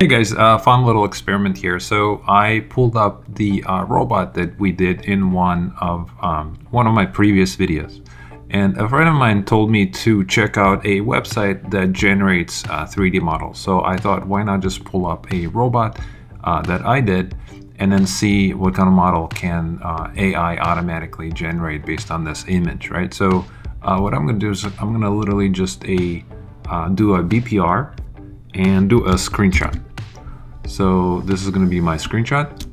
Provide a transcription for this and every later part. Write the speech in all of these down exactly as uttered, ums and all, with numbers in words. Hey guys, uh, fun little experiment here. So I pulled up the uh, robot that we did in one of um, one of my previous videos, and a friend of mine told me to check out a website that generates uh, three D models. So I thought, why not just pull up a robot uh, that I did and then see what kind of model can uh, A I automatically generate based on this image, right? So uh, what I'm gonna do is I'm gonna literally just a uh, do a B P R and do a screenshot. So this is going to be my screenshot,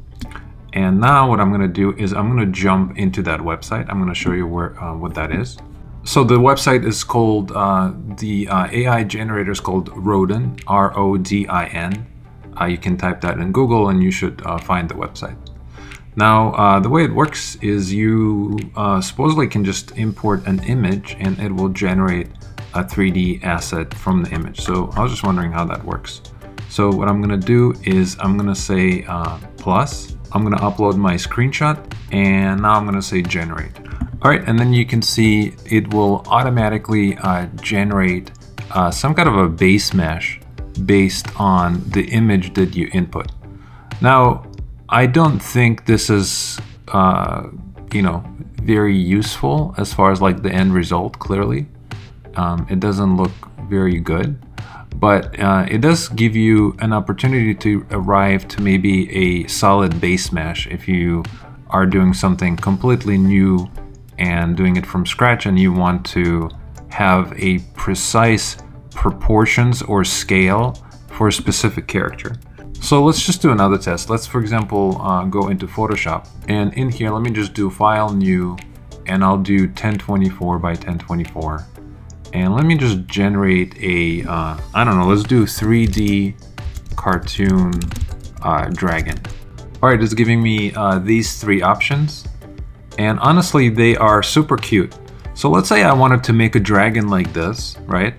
and now what I'm going to do is I'm going to jump into that website. I'm going to show you where uh, what that is. So the website is called uh, the uh, A I generator is called Rodin, R O D I N. Uh, you can type that in Google and you should uh, find the website. Now uh, the way it works is you uh, supposedly can just import an image and it will generate a three D asset from the image. So I was just wondering how that works. So what I'm gonna do is I'm gonna say uh, plus, I'm gonna upload my screenshot, and now I'm gonna say generate. All right, and then you can see it will automatically uh, generate uh, some kind of a base mesh based on the image that you input. Now, I don't think this is, uh, you know, very useful as far as like the end result, clearly. Um, it doesn't look very good, but uh, it does give you an opportunity to arrive to maybe a solid base mesh if you are doing something completely new and doing it from scratch and you want to have a precise proportions or scale for a specific character. So let's just do another test. Let's, for example, uh, go into Photoshop, and in here, let me just do File, New, and I'll do ten twenty-four by ten twenty-four. And let me just generate a, uh, I don't know, let's do three D cartoon uh, dragon. All right, it's giving me uh, these three options. And honestly, they are super cute. So let's say I wanted to make a dragon like this, right?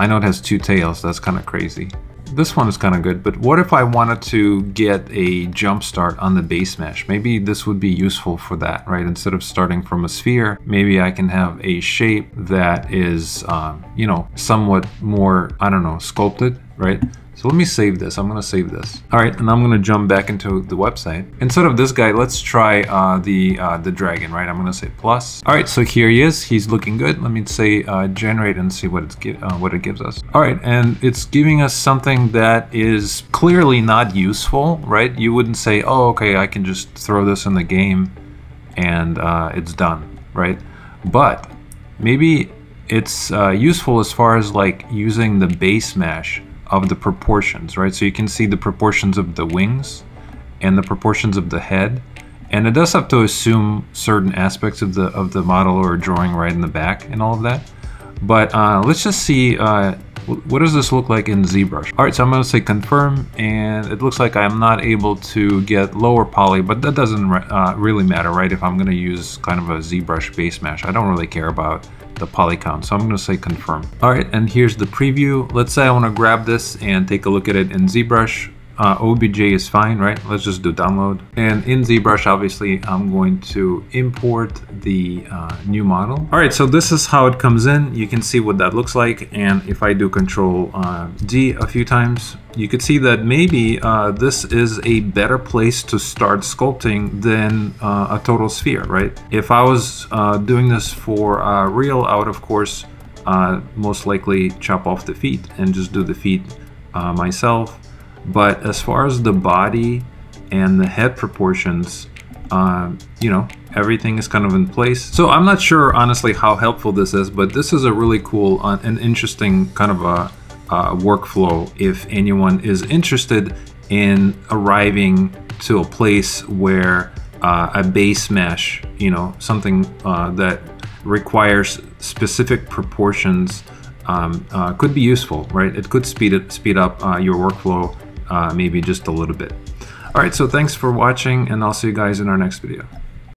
I know it has two tails, that's kind of crazy. This one is kind of good, but what if I wanted to get a jump start on the base mesh? Maybe this would be useful for that, right? Instead of starting from a sphere, maybe I can have a shape that is, um, you know, somewhat more, I don't know, sculpted, right? So let me save this. I'm going to save this. All right, and I'm going to jump back into the website. Instead of this guy, let's try uh, the uh, the dragon, right? I'm going to say plus. All right, so here he is. He's looking good. Let me say uh, generate and see what it's give, uh, what it gives us. All right, and it's giving us something that is clearly not useful, right? You wouldn't say, oh, okay, I can just throw this in the game, and uh, it's done, right? But maybe it's uh, useful as far as like using the base mesh of the proportions, right? So you can see the proportions of the wings and the proportions of the head, and it does have to assume certain aspects of the of the model or drawing right in the back and all of that. But uh, let's just see uh, what does this look like in ZBrush. All right, so I'm going to say confirm, and it looks like I'm not able to get lower poly, but that doesn't re uh, really matter, right? If I'm going to use kind of a ZBrush base mesh, I don't really care about the poly count. So I'm going to say confirm. All right, and here's the preview. Let's say I want to grab this and take a look at it in ZBrush. Uh, O B J is fine, right? Let's just do download. And in ZBrush, obviously, I'm going to import the uh, new model. All right, so this is how it comes in. You can see what that looks like. And if I do Control uh, D a few times, you could see that maybe uh, this is a better place to start sculpting than uh, a total sphere, right? If I was uh, doing this for uh, real, I would, of course, uh, most likely chop off the feet and just do the feet uh, myself. But as far as the body and the head proportions, uh, you know, everything is kind of in place. So I'm not sure, honestly, how helpful this is, but this is a really cool uh, and interesting kind of a uh, workflow if anyone is interested in arriving to a place where uh, a base mesh, you know, something uh, that requires specific proportions um, uh, could be useful, right? It could speed, it, speed up uh, your workflow. Uh, maybe just a little bit. All right, so thanks for watching, and I'll see you guys in our next video.